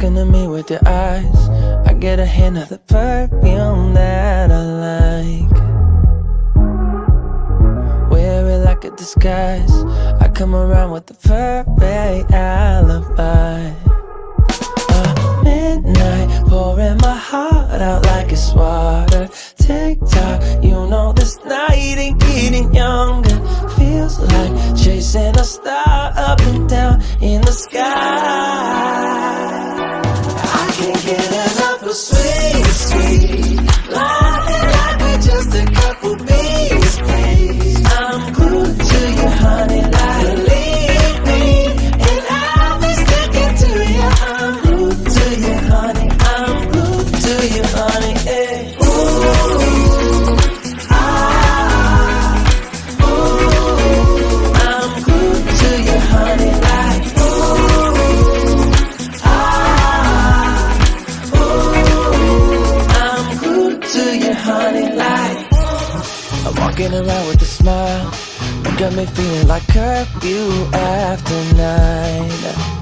talking to me with your eyes. I get a hint of the perfume that I like. Wear it like a disguise. I come around with the perfect alibi. Midnight, pouring my heart out like it's water. Tick tock, you know this night ain't getting younger. Feels like chasing a star up and down in the sky. I can't get enough of sweet, sweet lying like we're just a couple bees, please. I'm glued to you, honey, like believe me. And I'll be sticking to you. I'm glued to you, honey. I'm glued to you, honey, eh. Walking around with a smile, you got me feeling like curfew after 9.